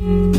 no.